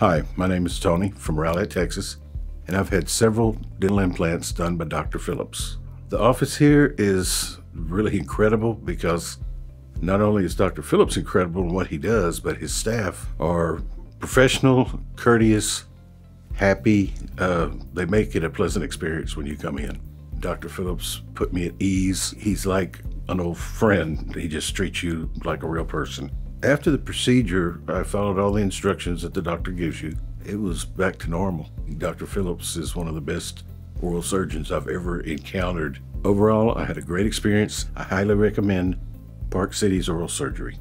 Hi, my name is Tony from Raleigh, Texas, and I've had several dental implants done by Dr. Phillips. The office here is really incredible because not only is Dr. Phillips incredible in what he does, but his staff are professional, courteous, happy. They make it a pleasant experience when you come in. Dr. Phillips put me at ease. He's like an old friend. He just treats you like a real person. After the procedure, I followed all the instructions that the doctor gives you. It was back to normal. Dr. Phillips is one of the best oral surgeons I've ever encountered. Overall, I had a great experience. I highly recommend Park Cities Oral Surgery.